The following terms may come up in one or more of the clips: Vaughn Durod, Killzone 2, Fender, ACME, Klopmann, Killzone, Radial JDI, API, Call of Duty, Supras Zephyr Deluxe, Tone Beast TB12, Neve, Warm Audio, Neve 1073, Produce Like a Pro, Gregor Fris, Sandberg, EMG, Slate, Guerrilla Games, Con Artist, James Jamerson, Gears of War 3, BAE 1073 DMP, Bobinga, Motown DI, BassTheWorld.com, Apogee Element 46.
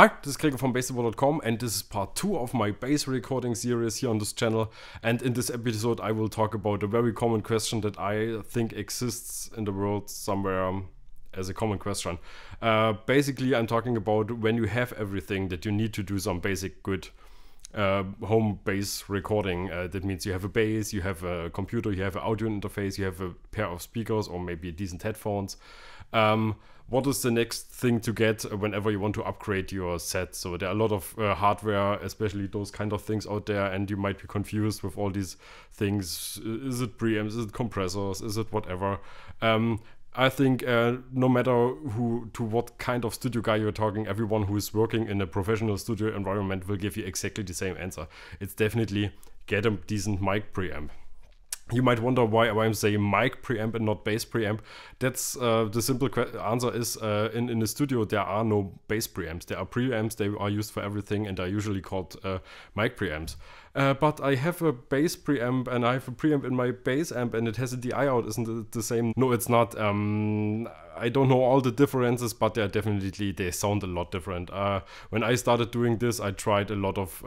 Hi, this is Gregor from BassTheWorld.com, and this is part 2 of my bass recording series here on this channel. And in this episode I will talk about a very common question that I think exists in the world somewhere as a common question. Basically I'm talking about when you have everything that you need to do some basic good home bass recording. That means you have a bass, you have a computer, you have an audio interface, you have a pair of speakers or maybe decent headphones. What is the next thing to get whenever you want to upgrade your set? So there are a lot of hardware, especially those kind of things out there, and you might be confused with all these things. Is it preamps? Is it compressors? Is it whatever? I think no matter what kind of studio guy you're talking, everyone who is working in a professional studio environment will give you exactly the same answer. It's definitely get a decent mic preamp. You might wonder why I'm saying mic preamp and not bass preamp. That's the simple answer is in the studio there are no bass preamps. There are preamps, they are used for everything, and are usually called mic preamps. But I have a bass preamp and I have a preamp in my bass amp and it has a DI out, isn't it the same? No, it's not. I don't know all the differences, but they are definitely, they sound a lot different. When I started doing this, I tried a lot of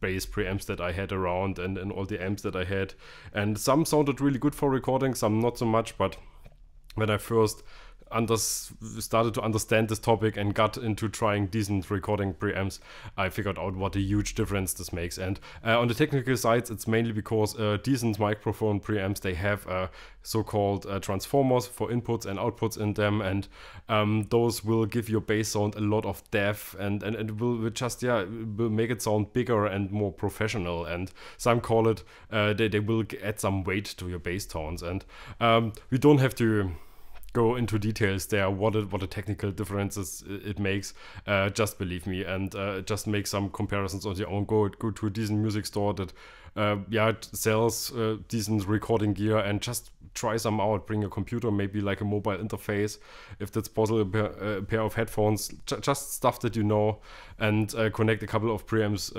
bass preamps that I had around and all the amps that I had. And some sounded really good for recording, some not so much, but when I first started to understand this topic and got into trying decent recording preamps, I figured out what a huge difference this makes. And on the technical sides, it's mainly because decent microphone preamps, they have so-called transformers for inputs and outputs in them, and those will give your bass sound a lot of depth, and it will just, yeah, it will make it sound bigger and more professional. And some call it they will add some weight to your bass tones. And we don't have to go into details there what the technical differences it makes. Just believe me, and just make some comparisons on your own. Go to a decent music store that yeah, sells decent recording gear, and just try some out. Bring a computer, maybe like a mobile interface if that's possible, a pair of headphones, just stuff that you know, and connect a couple of preamps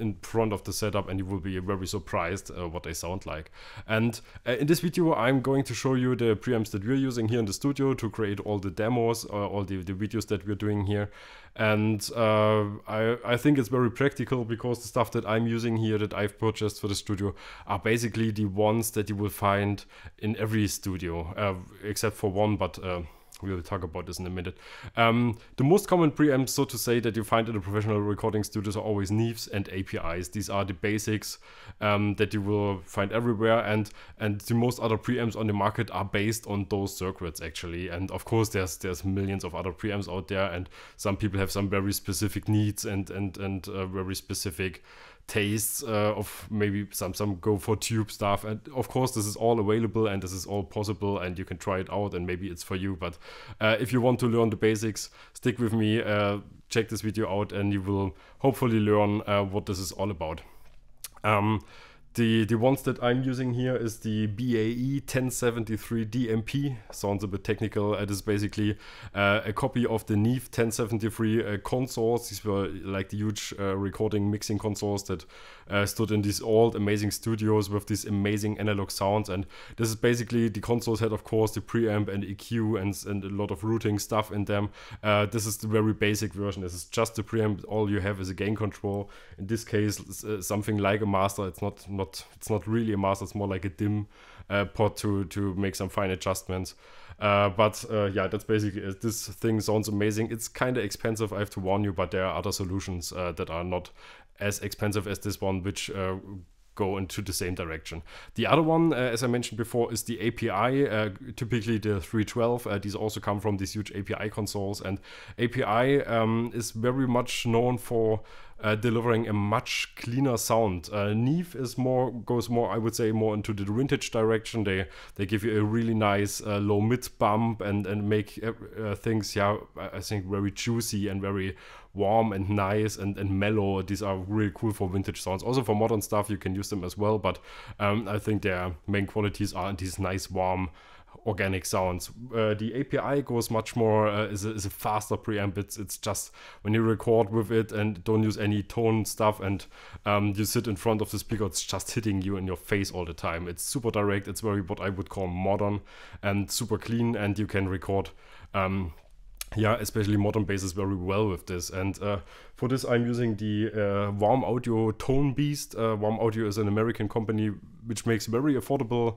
in front of the setup, and you will be very surprised what they sound like. And in this video I'm going to show you the preamps that we're using here in the studio to create all the demos, all the videos that we're doing here. And I think it's very practical, because the stuff that I'm using here, that I've purchased for the studio, are basically the ones that you will find in every studio, except for one, but we will talk about this in a minute. The most common preamps, so to say, that you find in the professional recording studios are always Neves and APIs. These are the basics that you will find everywhere, and the most other preamps on the market are based on those circuits actually. And of course there's millions of other preamps out there, and some people have some very specific needs and very specific tastes of maybe some go for tube stuff, and of course this is all available and this is all possible, and you can try it out and maybe it's for you. But if you want to learn the basics, stick with me, check this video out, and you will hopefully learn what this is all about. The ones that I'm using here is the BAE 1073 DMP. Sounds a bit technical. It is basically a copy of the Neve 1073 consoles. These were like the huge recording mixing consoles that stood in these old amazing studios with these amazing analog sounds. And this is basically, the consoles had of course the preamp and EQ and a lot of routing stuff in them. This is the very basic version. This is just the preamp. All you have is a gain control. In this case, something like a master. It's not really a master, it's more like a DIM pot to make some fine adjustments. But yeah, that's basically it. This thing sounds amazing. It's kind of expensive, I have to warn you, but there are other solutions that are not as expensive as this one, which go into the same direction. The other one, as I mentioned before, is the API, typically the 312. These also come from these huge API consoles, and API is very much known for delivering a much cleaner sound. Neve is goes more, I would say, more into the vintage direction. They give you a really nice low mid bump and make things, yeah, I think very juicy and very warm and nice and mellow. These are really cool for vintage sounds. Also for modern stuff you can use them as well, but I think their main qualities are these nice warm organic sounds. The API goes much more, is a faster preamp. It's just when you record with it and don't use any tone stuff, and you sit in front of the speaker, it's just hitting you in your face all the time. It's super direct, it's very what I would call modern and super clean, and you can record yeah, especially modern basses very well with this. And for this I'm using the Warm Audio Tone Beast. Warm Audio is an American company which makes very affordable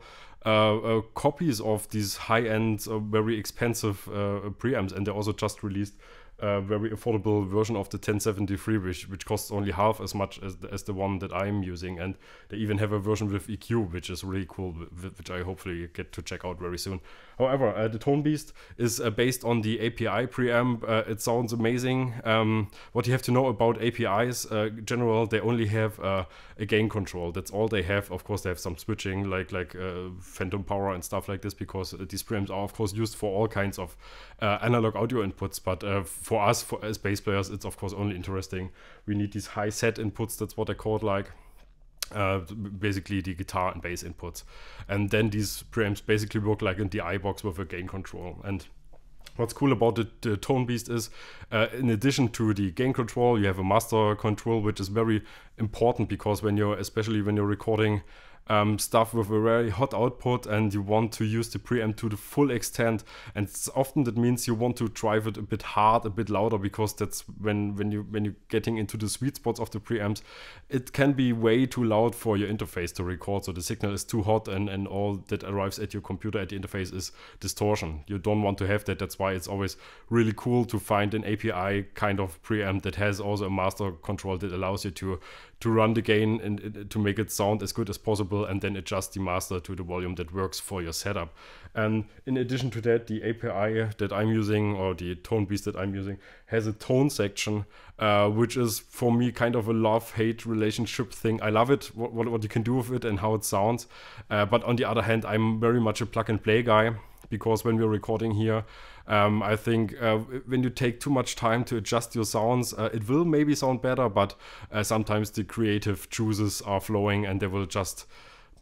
copies of these high-end, very expensive preamps, and they also just released a very affordable version of the 1073, which costs only half as much as the one that I'm using. And they even have a version with EQ, which is really cool, which I hopefully get to check out very soon. However, the Tone Beast is based on the API preamp. It sounds amazing. What you have to know about APIs, in general, they only have a gain control. That's all they have. Of course, they have some switching, like phantom power and stuff like this, because these preamps are, of course, used for all kinds of analog audio inputs. But for us, as bass players, it's of course only interesting. We need these high set inputs, that's what I call it, like basically the guitar and bass inputs. And then these preamps basically work like a DI box with a gain control. And what's cool about the Tone Beast is, in addition to the gain control, you have a master control, which is very important, because when you're, especially when you're recording stuff with a very hot output and you want to use the preamp to the full extent, and often that means you want to drive it a bit hard, a bit louder, because that's when you're getting into the sweet spots of the preamps, it can be way too loud for your interface to record. So the signal is too hot, and all that arrives at your computer at the interface is distortion. You don't want to have that. That's why it's always really cool to find an API kind of preamp that has also a master control that allows you to run the gain and to make it sound as good as possible, and then adjust the master to the volume that works for your setup. And in addition to that, the API that I'm using, or the Tone Beast that I'm using, has a tone section, which is for me kind of a love-hate relationship thing. I love it, what you can do with it and how it sounds, but on the other hand, I'm very much a plug-and-play guy, because when we're recording here, I think when you take too much time to adjust your sounds, it will maybe sound better, but sometimes the creative juices are flowing and they will just,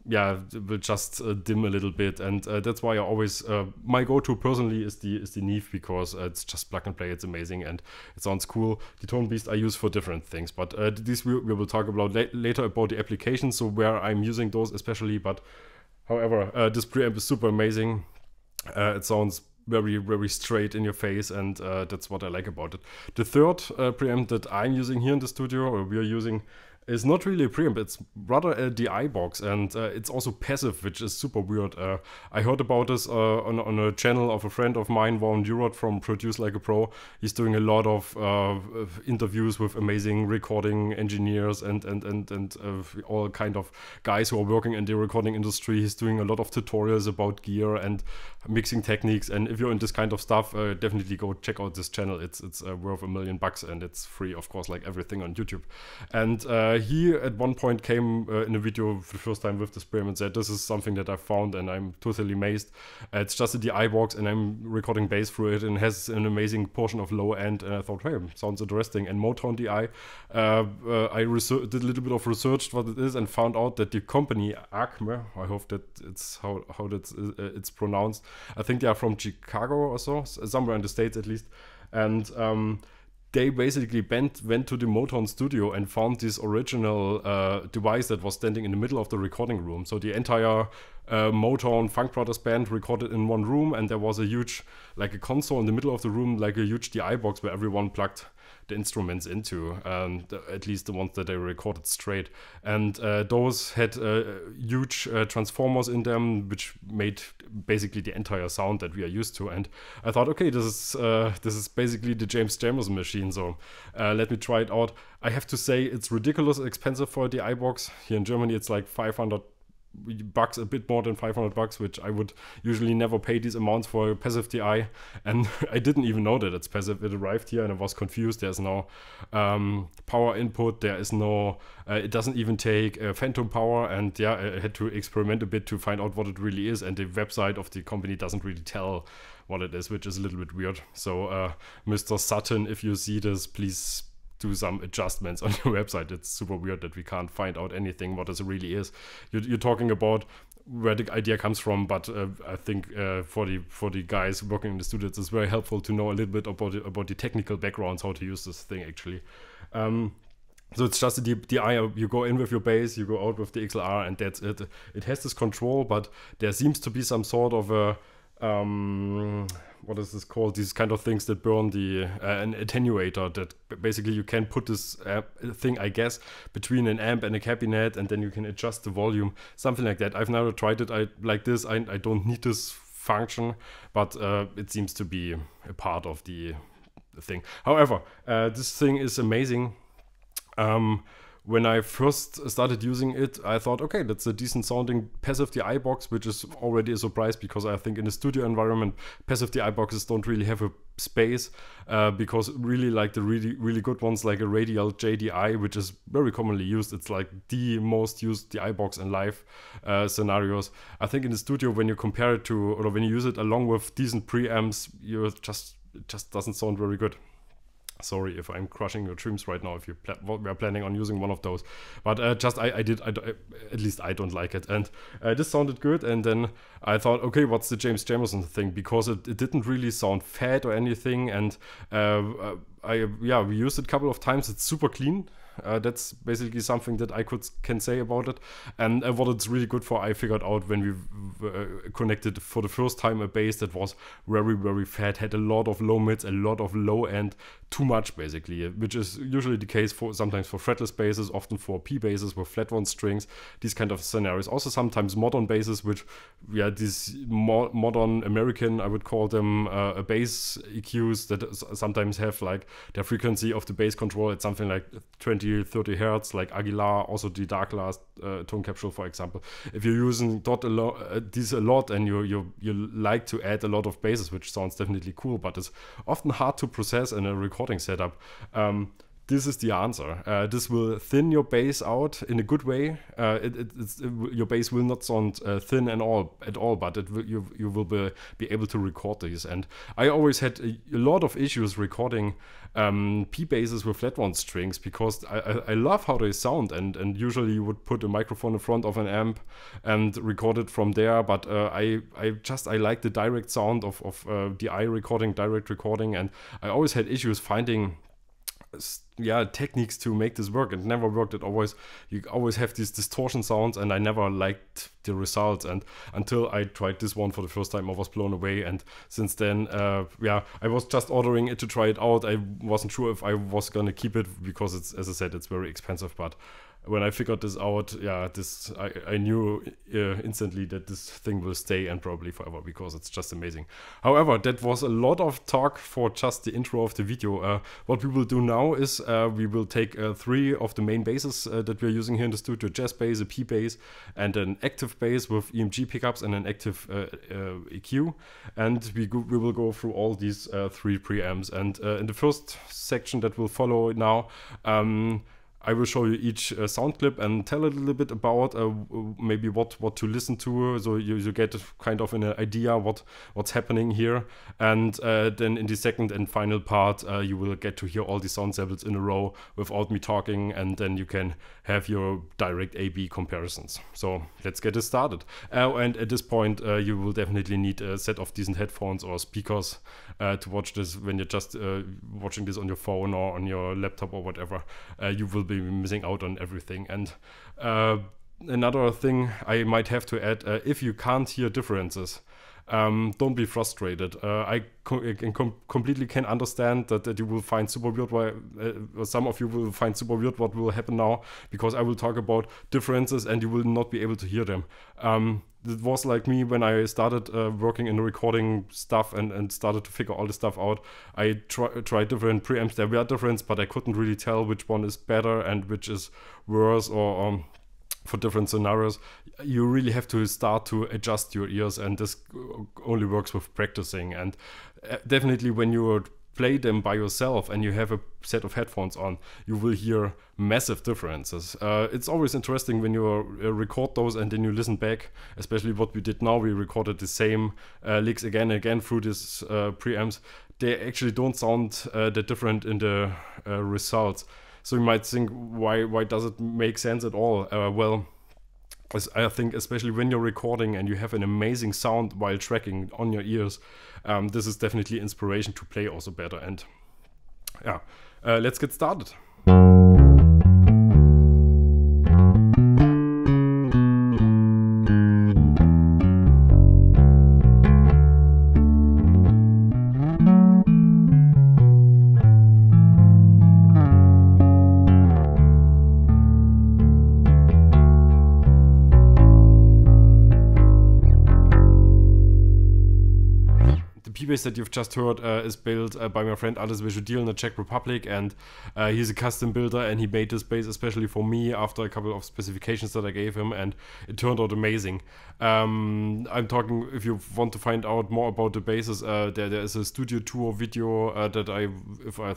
yeah, will just dim a little bit. And that's why I always, my go-to personally is the Neve, because it's just plug and play. It's amazing and it sounds cool. The Tone Beast I use for different things, but this we will talk about later about the applications, so where I'm using those especially. But however, this preamp is super amazing. It sounds very, very straight in your face, and that's what I like about it. The third preamp that I'm using here in the studio, or we are using, is not really a preamp, it's rather a DI box, and it's also passive, which is super weird. I heard about this on a channel of a friend of mine, Vaughn Durod from Produce Like a Pro. He's doing a lot of interviews with amazing recording engineers and all kind of guys who are working in the recording industry. He's doing a lot of tutorials about gear and mixing techniques, and if you're in this kind of stuff, definitely go check out this channel. It's worth $1 million bucks, and it's free, of course, like everything on YouTube. And he at one point came in a video for the first time with this preamp and said, this is something that I found and I'm totally amazed. It's just a DI box and I'm recording bass through it, and has an amazing portion of low end, and I thought, hey, sounds interesting. And Motown DI, I did a little bit of research what it is, and found out that the company ACME, I hope that it's how that's it's pronounced, I think they are from Chicago or so, somewhere in the States at least. And they basically went to the Motown studio and found this original device that was standing in the middle of the recording room. So the entire Motown Funk Brothers band recorded in one room, and there was a huge, like a console in the middle of the room, like a huge DI box where everyone plugged the instruments into, at least the ones that they recorded straight. And those had huge transformers in them, which made basically the entire sound that we are used to. And I thought, okay, this is basically the James Jamerson machine, so let me try it out. I have to say, it's ridiculously expensive for a DI box. Here in Germany it's like $500 bucks, a bit more than $500 bucks, which I would usually never pay these amounts for a passive DI. And I didn't even know that it's passive. It arrived here and I was confused. There's no power input, there is no it doesn't even take phantom power. And yeah, I had to experiment a bit to find out what it really is, and the website of the company doesn't really tell what it is, which is a little bit weird. So Mr. Sutton, if you see this, please do some adjustments on your website. It's super weird that we can't find out anything what this really is. You're talking about where the idea comes from, but I think for the guys working in the studio, it's very helpful to know a little bit about the technical backgrounds, how to use this thing actually. So it's just a DI. You go in with your bass, you go out with the XLR, and that's it. It has this control, but there seems to be some sort of a what is this called? These kind of things that burn the an attenuator, that basically you can put this thing, I guess, between an amp and a cabinet, and then you can adjust the volume, something like that. I've never tried it like this. I don't need this function, but it seems to be a part of the thing. However, this thing is amazing. When I first started using it, I thought, okay, that's a decent sounding passive DI box, which is already a surprise, because I think in a studio environment, passive DI boxes don't really have a space, because really like the really good ones, like a Radial JDI, which is very commonly used. It's like the most used DI box in live scenarios. I think in the studio, when you compare it to, or when you use it along with decent preamps, it just doesn't sound very good. Sorry if I'm crushing your dreams right now if you were planning on using one of those, but just at least I don't like it. And this sounded good, and then I thought, okay, what's the James Jamerson thing, because it didn't really sound fat or anything. And we used it a couple of times. It's super clean. That's basically something that I can say about it. And what it's really good for, I figured out when we connected for the first time a bass that was very, very fat, had a lot of low mids, a lot of low end, too much basically, which is usually the case sometimes for fretless basses, often for P basses with flat one strings, these kind of scenarios. Also sometimes modern basses, which, yeah, these modern American, I would call them bass EQs that sometimes have like their frequency of the bass control at something like 20-30 hertz, like Aguilar, also the Dark Glass tone capsule, for example. If you're using these a lot, and you like to add a lot of basses, which sounds definitely cool, but it's often hard to process in a recording setup, this is the answer. This will thin your bass out in a good way. Your bass will not sound thin at all, but you will be able to record these. And I always had a lot of issues recording P basses with flat one strings, because I love how they sound, and usually you would put a microphone in front of an amp and record it from there. But I like the direct sound of DI recording, direct recording, and I always had issues finding techniques to make this work. It never worked. You always have these distortion sounds, and I never liked the results. And until I tried this one for the first time, I was blown away. And since then, I was just ordering it to try it out. I wasn't sure if I was gonna keep it, because it's, as I said, it's very expensive. But when I figured this out, I knew instantly that this thing will stay, and probably forever, because it's just amazing. However, that was a lot of talk for just the intro of the video. What we will do now is we will take three of the main basses that we're using here in the studio: jazz bass, a P bass, and an active bass with EMG pickups, and an active EQ. And we will go through all these three preamps. And in the first section that will follow now, I will show you each sound clip and tell a little bit about maybe what to listen to, so you get kind of an idea what's happening here. And then in the second and final part, you will get to hear all the sound samples in a row without me talking, and then you can have your direct A/B comparisons. So let's get it started. And at this point, you will definitely need a set of decent headphones or speakers to watch this. When you're just watching this on your phone or on your laptop or whatever, you will be missing out on everything. And another thing I might have to add, if you can't hear differences, don't be frustrated. I completely can understand that you will find super weird some of you will find super weird what will happen now, because I will talk about differences and you will not be able to hear them. It was like me when I started working in the recording stuff and started to figure all this stuff out. I tried different preamps. There were differences, but I couldn't really tell which one is better and which is worse, or for different scenarios. You really have to start to adjust your ears, and this only works with practicing. And definitely when you play them by yourself and you have a set of headphones on, you will hear massive differences. It's always interesting when you record those and then you listen back, especially what we did now. We recorded the same licks again and again through these preamps. They actually don't sound that different in the results. So you might think, why does it make sense at all? Well, I think especially when you're recording and you have an amazing sound while tracking on your ears, this is definitely inspiration to play also better. And yeah, let's get started. T-Bass that you've just heard is built by my friend Ales Vychodil in the Czech Republic, and he's a custom builder, and he made this bass especially for me after a couple of specifications that I gave him, and it turned out amazing. I'm talking, if you want to find out more about the basses, there is a studio tour video that if I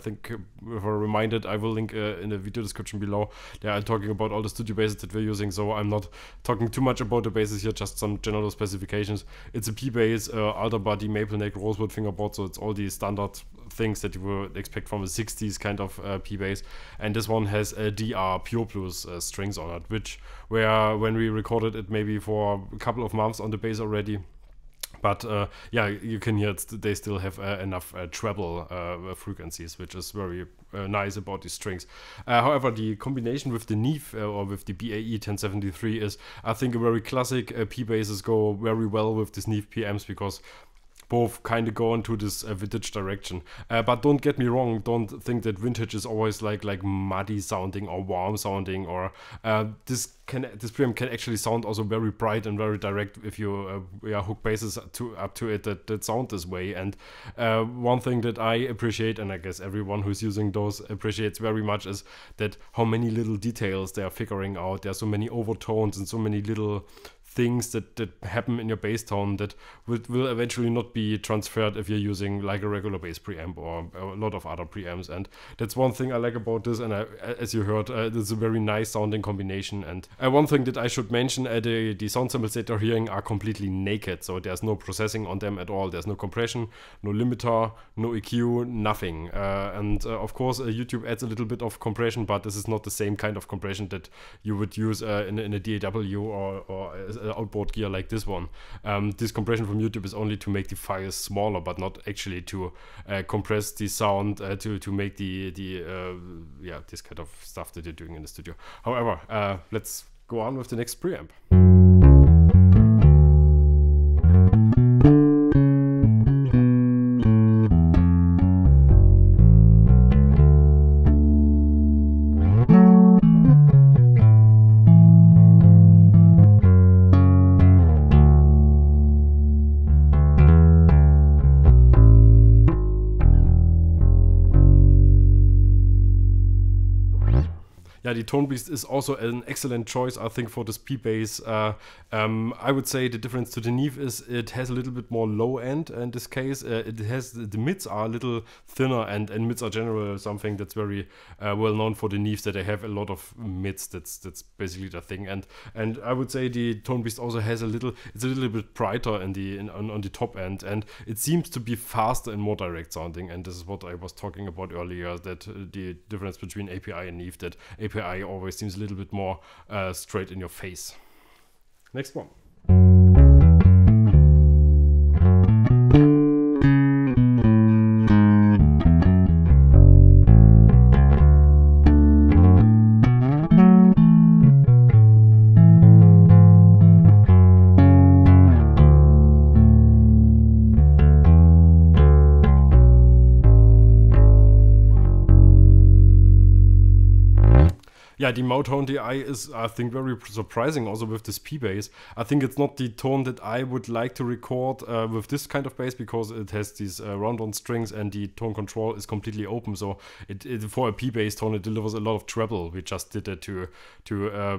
remind it, I will link in the video description below. There I'm talking about all the studio basses that we're using, so I'm not talking too much about the basses here, just some general specifications. It's a P-Bass, alder body, maple neck, rosewood fingerboard, so it's all the standard things that you would expect from a 60s kind of P-Bass. And this one has a DR Pure Blues strings on it, which where when we recorded it maybe for a couple of months on the bass already. But yeah, you can hear they still have enough treble frequencies, which is very nice about these strings. However, the combination with the Neve or with the BAE 1073 is, I think, a very classic. P basses go very well with these Neve PMs because both kind of go into this vintage direction. But don't get me wrong, don't think that vintage is always like muddy sounding or warm sounding, or this preamp can actually sound also very bright and very direct if you hook basses up to it that sound this way. And one thing that I appreciate, and I guess everyone who's using those appreciates very much, is that how many little details they are figuring out. There are so many overtones and so many little things that happen in your bass tone that will eventually not be transferred if you're using like a regular bass preamp or a lot of other preamps. And that's one thing I like about this, and as you heard, it's a very nice sounding combination. And one thing that I should mention, the sound samples that you're hearing are completely naked, so there's no processing on them at all. There's no compression, no limiter, no EQ, nothing. And of course YouTube adds a little bit of compression, but this is not the same kind of compression that you would use in a DAW or outboard gear like this one. This compression from YouTube is only to make the files smaller, but not actually to compress the sound to make the yeah, this kind of stuff that you're doing in the studio. However, let's go on with the next preamp. Yeah, the Tone Beast is also an excellent choice, I think, for this P-Bass. I would say the difference to the Neve is it has a little bit more low end in this case. It has the mids are a little thinner, and mids are generally something that's very well known for the Neves, that they have a lot of mids. That's basically the thing. And I would say the Tone Beast also has a little bit brighter in the on the top end, and it seems to be faster and more direct sounding. And this is what I was talking about earlier, that the difference between API and Neve, that API always seems a little bit more straight in your face. Next one. Yeah, the Motown DI is, I think, very surprising also with this P-Bass. I think it's not the tone that I would like to record with this kind of bass, because it has these round-on strings and the tone control is completely open. So for a P-Bass tone, it delivers a lot of treble. We just did that to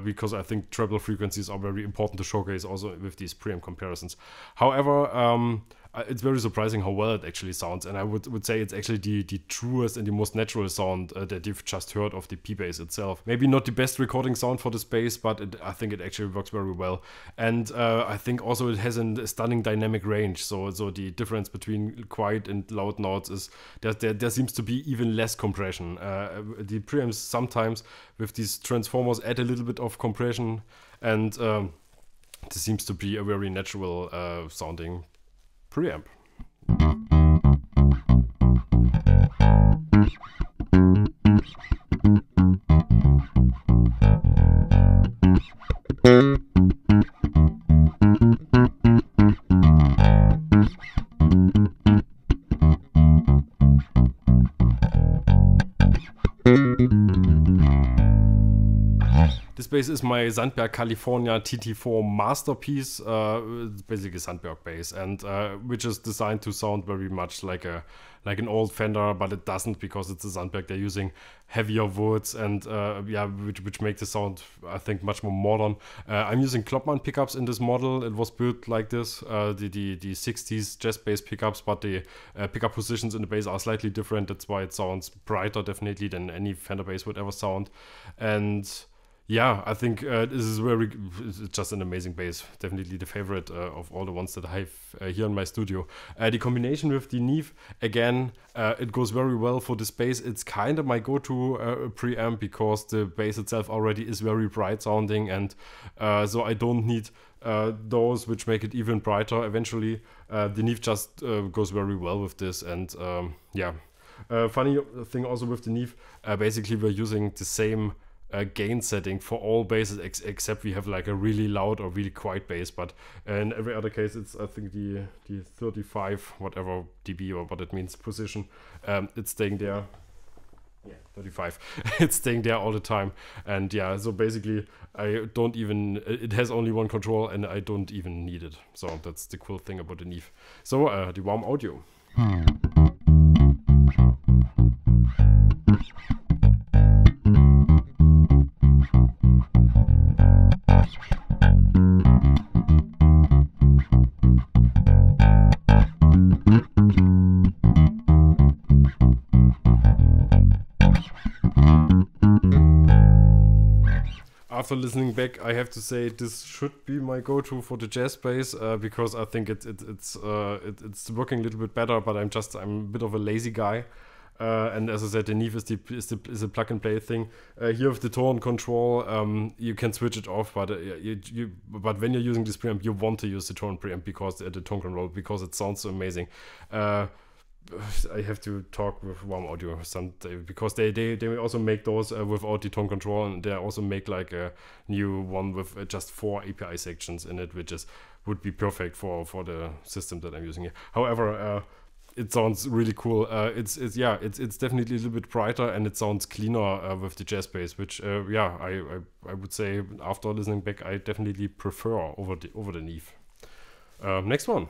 because I think treble frequencies are very important to showcase also with these preamp comparisons. However, it's very surprising how well it actually sounds, and I would say it's actually the truest and the most natural sound that you've just heard of the P-Bass itself. Maybe not the best recording sound for this bass, but I think it actually works very well. And I think also it has a stunning dynamic range, so the difference between quiet and loud notes is that there seems to be even less compression. The preamps sometimes with these transformers add a little bit of compression, and this seems to be a very natural sounding preamp. This bass is my Sandberg Califronia TT4 masterpiece. It's basically Sandberg bass, and which is designed to sound very much like a an old Fender, but it doesn't, because it's a Sandberg. They're using heavier woods and yeah, which make the sound, I think, much more modern. I'm using Klopmann pickups in this model. It was built like this, the 60s jazz bass pickups, but the pickup positions in the bass are slightly different. That's why it sounds brighter, definitely, than any Fender bass would ever sound. And yeah, I think this is very, it's just an amazing bass. Definitely the favorite of all the ones that I have here in my studio. The combination with the Neve, again, it goes very well for this bass. It's kind of my go-to preamp, because the bass itself already is very bright sounding, and so I don't need those which make it even brighter eventually. The Neve just goes very well with this, and yeah. Funny thing also with the Neve, basically we're using the same gain setting for all basses, except we have like a really loud or really quiet bass, but in every other case it's, I think, the 35 whatever dB, or what it means, position. It's staying there. Yeah, 35. It's staying there all the time. And yeah, so basically I don't even, it has only one control and I don't even need it. So that's the cool thing about the Neve. So the Warm Audio. After listening back, I have to say this should be my go-to for the jazz bass, because I think it's working a little bit better. But I'm a bit of a lazy guy, and as I said, the Neve is a plug-and-play thing. Here with the tone control, you can switch it off, but but when you're using this preamp, you want to use the tone preamp, because the tone control, because it sounds so amazing. I have to talk with Warm Audio someday, because they also make those without the tone control, and they also make like a new one with just 4 API sections in it, which would be perfect for the system that I'm using here. However, it sounds really cool. Yeah, it's definitely a little bit brighter, and it sounds cleaner with the jazz bass, which yeah, I would say after listening back, I definitely prefer over the Neve. Next one.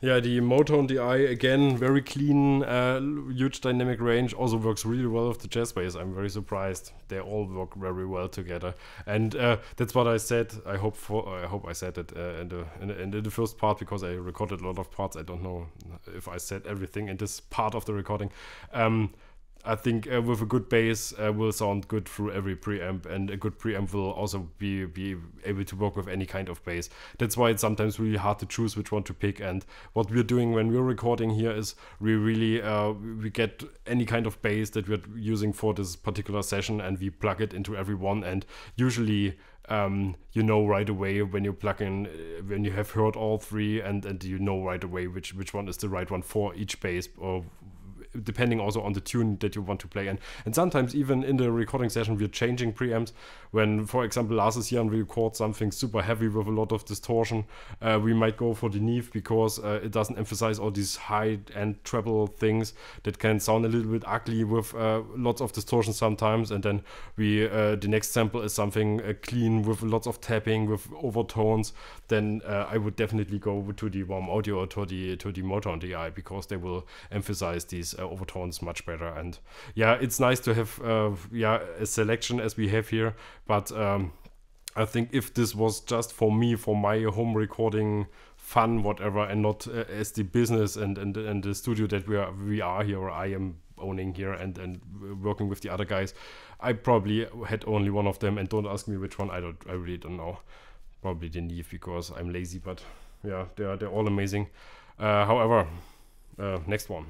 Yeah, the Motown DI, again, very clean, huge dynamic range, also works really well with the jazz bass. I'm very surprised. They all work very well together, and that's what I said. I hope I said it in the first part, because I recorded a lot of parts. I don't know if I said everything in this part of the recording. I think with a good bass will sound good through every preamp, and a good preamp will also be able to work with any kind of bass. That's why it's sometimes really hard to choose which one to pick. And what we're doing when we're recording here is we really we get any kind of bass that we're using for this particular session, and we plug it into every one. And usually you know right away when you plug in, when you have heard all three, and you know right away which one is the right one for each bass, or depending also on the tune that you want to play. And sometimes even in the recording session we're changing preamps. When, for example, Lars is here and we record something super heavy with a lot of distortion, we might go for the Neve, because it doesn't emphasize all these high-end treble things that can sound a little bit ugly with lots of distortion sometimes. And then we the next sample is something clean with lots of tapping, with overtones. Then I would definitely go to the Warm Audio or to the Motown DI, because they will emphasize these overtones much better. And yeah, it's nice to have yeah, a selection as we have here, but I think if this was just for me, for my home recording fun, whatever, and not as the business and the studio that we are here, or I am owning here and working with the other guys, I probably had only one of them, and don't ask me which one. I really don't know. Probably the Neve, because I'm lazy. But yeah, they're all amazing. However, next one.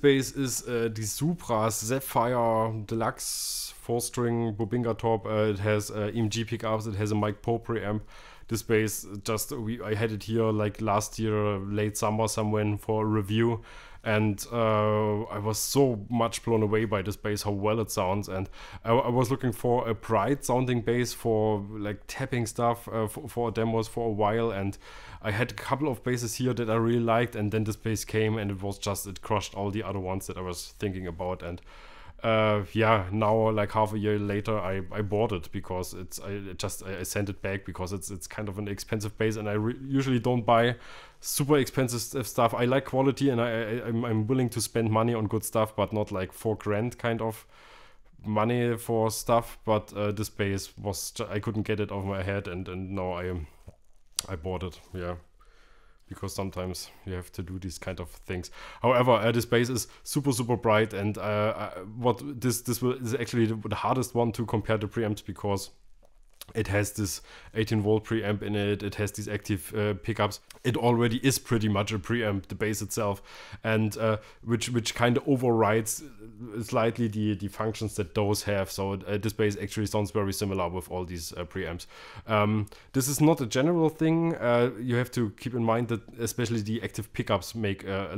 Bass ist die Supras Zephyr Deluxe 4-string Bobinga top. It has EMG pickups. It has a Mike Pope preamp. This bass, just I had it here like last year, late summer, somewhere for a review, and I was so much blown away by this bass, how well it sounds. And I was looking for a bright sounding bass for like tapping stuff for demos for a while, and I had a couple of basses here that I really liked, and then this bass came and it was just, it crushed all the other ones that I was thinking about. And yeah, now like half a year later I bought it because it's, I sent it back because it's kind of an expensive bass, and I usually don't buy super expensive stuff. I like quality, and I'm willing to spend money on good stuff, but not like $4,000 kind of money for stuff. But this bass was, I couldn't get it off my head, and now I bought it. Yeah, because sometimes you have to do these kind of things. However, this bass is super, super bright, and what this is actually the hardest one to compare to preamps, because it has this 18-volt preamp in it. It has these active pickups. It already is pretty much a preamp, the bass itself, and which kind of overrides slightly the functions that those have. So this bass actually sounds very similar with all these preamps. This is not a general thing. You have to keep in mind that especially the active pickups make a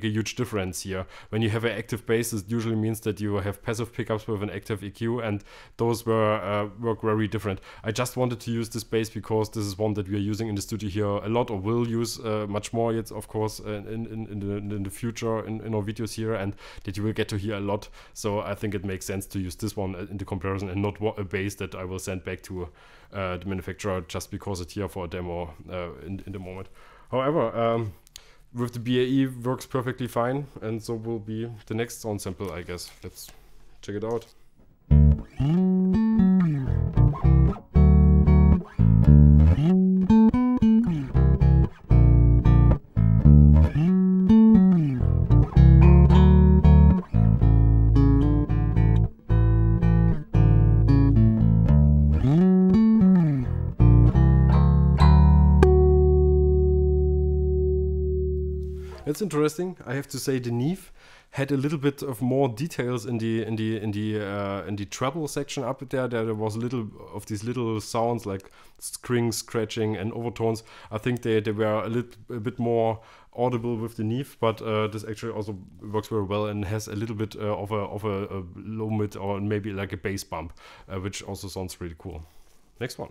huge difference here. When you have an active bass, it usually means that you have passive pickups with an active EQ, and those work very different. I just wanted to use this bass because this is one that we are using in the studio here a lot, or will use much more yet, of course, in the future in our videos here, and that you will get to hear a lot. So I think it makes sense to use this one in the comparison, and not a bass that I will send back to the manufacturer just because it's here for a demo in the moment. However, with the BAE works perfectly fine, and so will be the next sound sample, I guess. Let's check it out. That's interesting. I have to say, the Neve had a little bit of more details in the treble section up there. There was a little of these little sounds like string scratching and overtones. I think they were a bit more audible with the Neve, but this actually also works very well and has a little bit of a low mid or maybe like a bass bump, which also sounds really cool. Next one.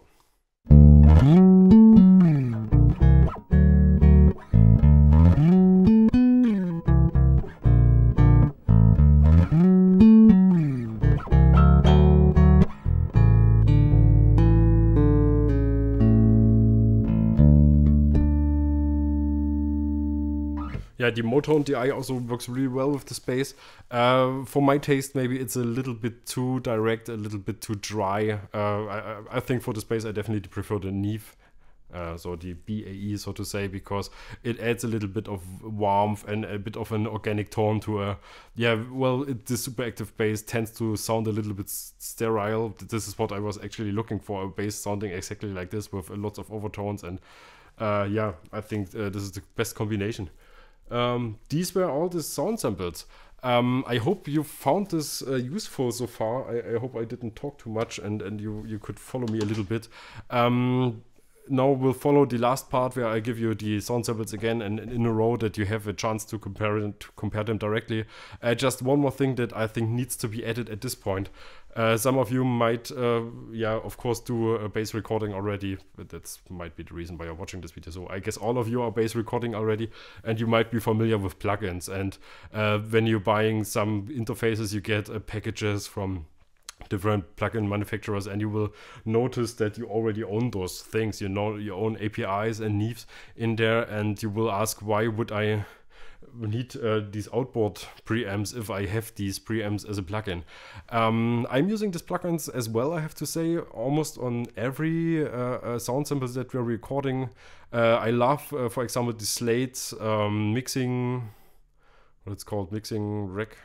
Yeah, the Motown DI also works really well with this bass. For my taste, maybe it's a little bit too direct, a little bit too dry. I think for this bass, I definitely prefer the Neve, so the BAE, so to say, because it adds a little bit of warmth and a bit of an organic tone to a... Yeah, well, the super active bass tends to sound a little bit sterile. This is what I was actually looking for, a bass sounding exactly like this with lots of overtones. And yeah, I think this is the best combination. These were all the sound samples. I hope you found this useful so far. I hope I didn't talk too much, and you could follow me a little bit. Now we'll follow the last part where I give you the sound samples again and in a row that you have a chance to compare them directly. Just one more thing that I think needs to be added at this point. Some of you might, yeah, of course, do a bass recording already. That might be the reason why you're watching this video. So I guess all of you are bass recording already, and you might be familiar with plugins. And when you're buying some interfaces, you get packages from different plugin manufacturers, and you will notice that you already own those things. You know, you own APIs and Neves in there, and you will ask, why would I need these outboard preamps if I have these preamps as a plugin? I'm using these plugins as well, I have to say, almost on every sound sample that we're recording. I love, for example, the Slate mixing, what it's called, mixing rack.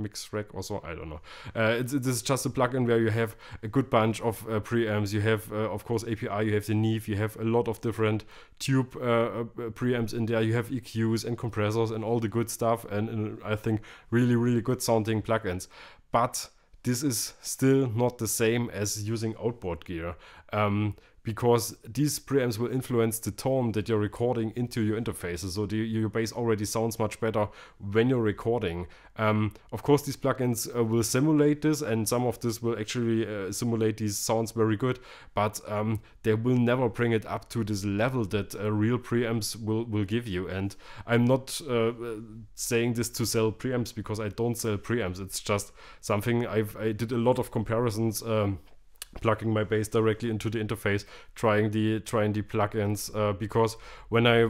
mix rack or so, I don't know. This is just a plugin where you have a good bunch of preamps. You have, of course, API, you have the Neve, you have a lot of different tube preamps in there. You have EQs and compressors and all the good stuff, and I think really, really good sounding plugins. But this is still not the same as using outboard gear, because these preamps will influence the tone that you're recording into your interfaces. So your bass already sounds much better when you're recording. Of course, these plugins will simulate this, and some of this will actually simulate these sounds very good, but they will never bring it up to this level that real preamps will give you. And I'm not saying this to sell preamps, because I don't sell preamps. It's just something I did a lot of comparisons, plugging my bass directly into the interface, trying the plugins, because when I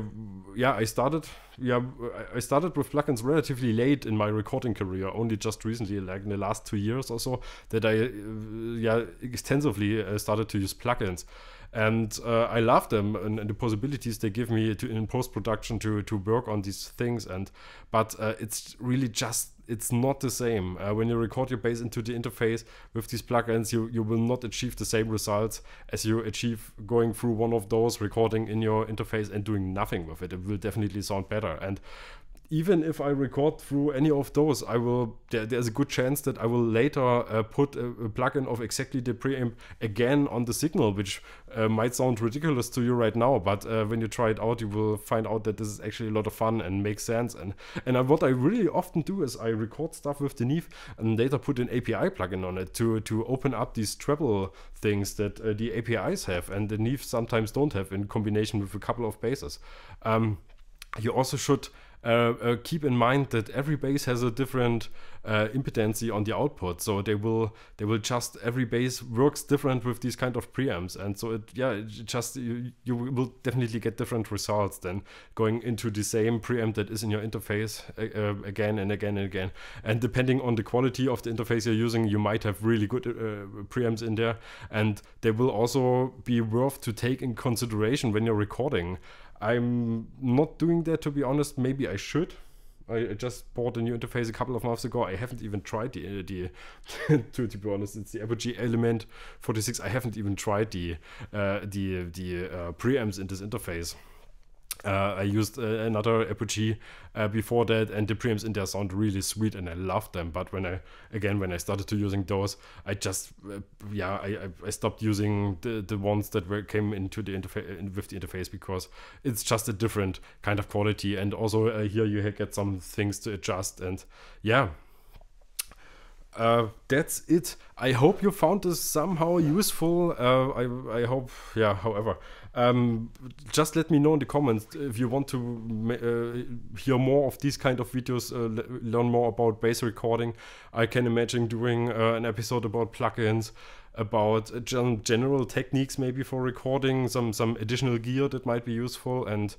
started with plugins relatively late in my recording career, only just recently, like in the last 2 years or so, that I extensively started to use plugins. And I love them and the possibilities they give me in post-production to work on these things. But it's really just, it's not the same. When you record your bass into the interface with these plugins, you will not achieve the same results as you achieve going through one of those, recording in your interface and doing nothing with it. It will definitely sound better. And even if I record through any of those, I will. There's a good chance that I will later put a plugin of exactly the preamp again on the signal, which might sound ridiculous to you right now, but when you try it out, you will find out that this is actually a lot of fun and makes sense. And what I really often do is I record stuff with the Neve and later put an API plugin on it to open up these treble things that the APIs have and the Neve sometimes don't have in combination with a couple of basses. You also should keep in mind that every bass has a different impedancy on the output, so they will just, every bass works different with these kind of preamps, and so you will definitely get different results than going into the same preamp that is in your interface again and again and again. And depending on the quality of the interface you're using, you might have really good preamps in there, and they will also be worth to take in consideration when you're recording. I'm not doing that, to be honest. Maybe I should. I just bought a new interface a couple of months ago. I haven't even tried to be honest, it's the Apogee Element 46. I haven't even tried the preamps in this interface. I used another Apogee before that, and the preamps in there sound really sweet and I love them, but when I started to using those, I just I stopped using the ones that came into the interface with the interface, because it's just a different kind of quality, and also here you get some things to adjust. And yeah, that's it. I hope you found this somehow useful. I hope, yeah, however. Just let me know in the comments if you want to hear more of these kind of videos, learn more about bass recording. I can imagine doing an episode about plugins, about general techniques maybe for recording, some additional gear that might be useful, and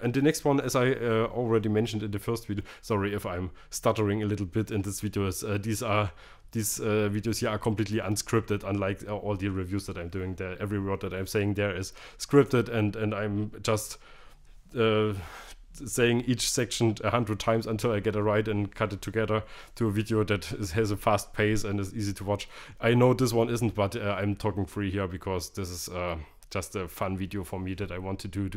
and the next one, as I already mentioned in the first video, sorry if I'm stuttering a little bit in this video, these videos here are completely unscripted, unlike all the reviews that I'm doing there. Every word that I'm saying there is scripted, and I'm just saying each section 100 times until I get it right and cut it together to a video that has a fast pace and is easy to watch. I know this one isn't, but I'm talking free here because this is just a fun video for me that I want to do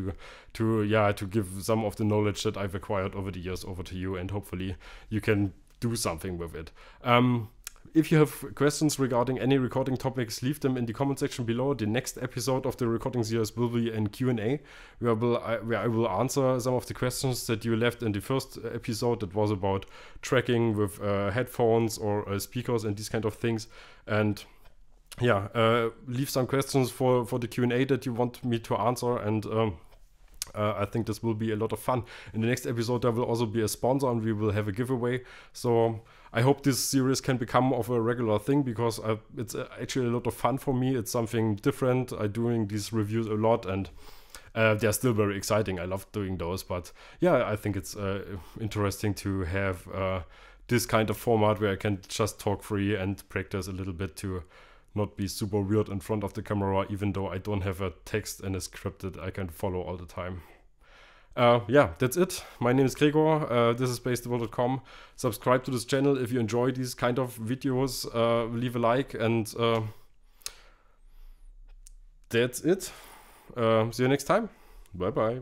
to give some of the knowledge that I've acquired over the years over to you, and hopefully you can do something with it. If you have questions regarding any recording topics, leave them in the comment section below. The next episode of the recording series will be in Q&A, where I will answer some of the questions that you left in the first episode that was about tracking with headphones or speakers and these kind of things. And yeah, leave some questions for the Q&A that you want me to answer, and I think this will be a lot of fun. In the next episode there will also be a sponsor and we will have a giveaway, so I hope this series can become of a regular thing, because it's actually a lot of fun for me. It's something different. I'm doing these reviews a lot, and they're still very exciting. I love doing those, but yeah, I think it's interesting to have this kind of format where I can just talk free and practice a little bit to not be super weird in front of the camera, even though I don't have a text and a script that I can follow all the time. Yeah, that's it. My name is Gregor. This is BassTheWorld.com. Subscribe to this channel if you enjoy these kind of videos. Leave a like, and that's it. See you next time. Bye-bye.